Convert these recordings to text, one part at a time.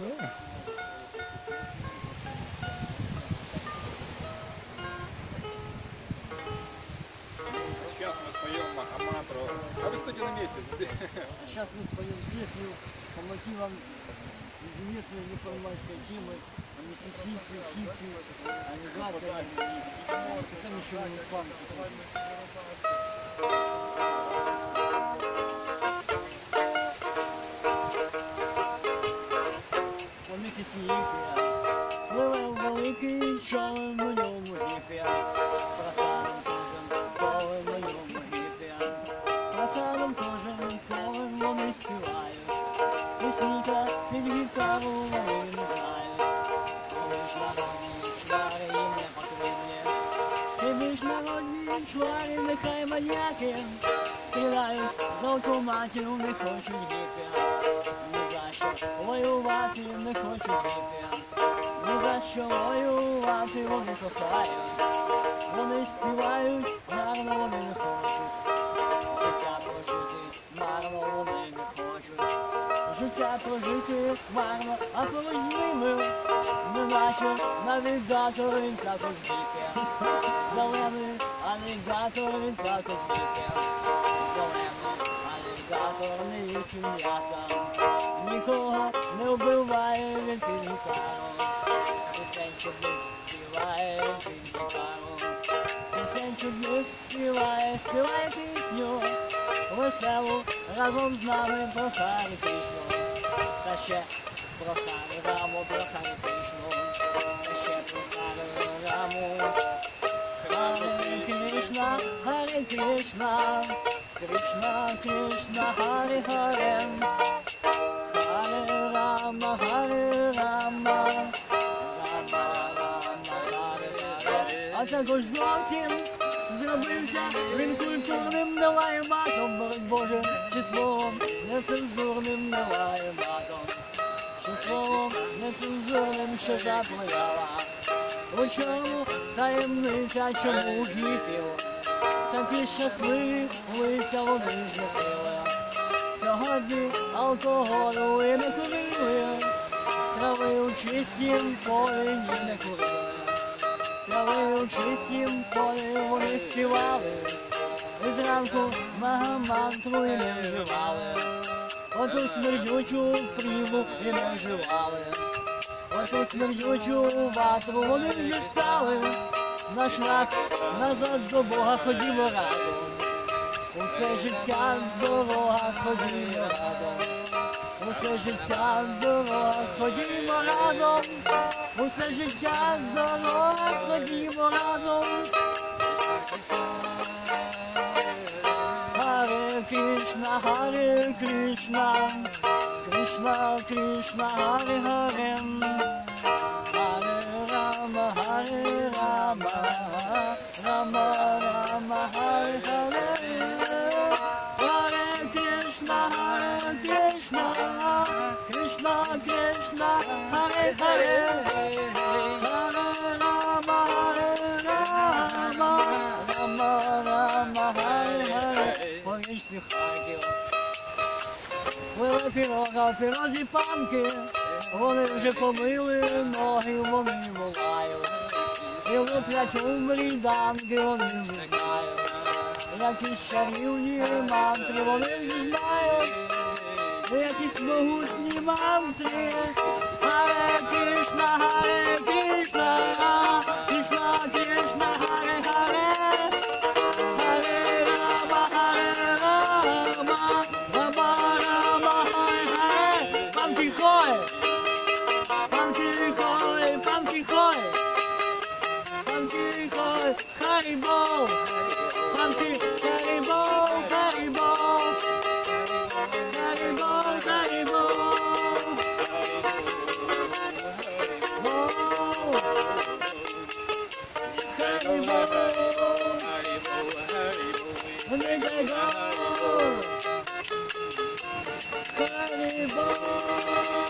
Yeah. Сейчас мы споем Махамантру. А вы стойте на месте. Сейчас мы споем песню по мотивам известной мусульманской темы о Миссисипи, хиппи, анигатори, и там еще не память. Мы вам великий чолом на ньому гіп'я, красавим кожен полем на ньому гіп'я, красавим кожен полем вони співають, пісніся під гітару вони не знають, вони ж народні чвари їм не потрібні, вони ж народні чвари нехай маньяки, співають з автоматів не хочуть гіп'я. Воювати не хочуть гіп'я, ні за що воювати вони кохають, вони співають, марно вони не хочуть, життя прожити, марно вони не хочуть, життя прожити, марно, а коли з ними, неначе навігатор він також гіп'я, зелений алігатор він також гіп'я, зелений алігатор не їсть м'яса. Нікого не вбиває він під гітару, пісень чудних співає він під гітару, пісень чудних співає, співає пісню веселу разом з нами про Харі Кришну, та ще про Харі Раму, про Харі Кришну, та ще про Харі Раму. Харі Кришна, Харі Кришна, Кришна Кришна, Харі Харі. Hare Rama, Rama Rama, а також зовсім зробився він культурним, не лає матом, бороть Боже, чи словом нецензурним, не лає матом, чи словом нецензурним, що запливала у чому таємниця, чому гіпів такі щасливі лиця вони ж не пили, сьогодні алкоголю і не курили, трави у чистім полі ні не курили, трави у чистім полі вони співали, і зранку Махамантру і не вживали, оту смердючу пріву і не вживали, оту смердючу ватру вони вже стали, наш раз назад до Бога ходімо разом, усе життя дорога ходімо разом. Усе життя здорово, ходімо разом, усе життя здорово, ходімо разом. Харе Кришна, Харе Кришна, Кришна Кришна, Харе Харе, Харе Рама, Харе Рама, Рама Рама, Харе Харе. Hare Hare, Hare Rama, Hare Rama, Rama Rama, Hare Hare. Поміж цих хаків плили пірога, пірозі панки, вони вже помили ноги, вони волають, і луплять у мрійданки, вони вже знають, якісь чарівні мантри, вони вже знають, якісь могутні мантри. Hare Krishna, Hare Krishna, Krishna Krishna, Hare Hare, Hare Rama, Hare Rama, Rama Rama, Hare Hare. Пан тихой, пан тихой, пан тихой, пан тихой, Харибол, пан тихой, Харибол, Харибол, Харибол, Харибол. Hare Bol.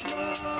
Krishna, Krishna, Krishna, Krishna.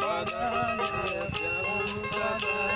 Pada Jaya Om Pada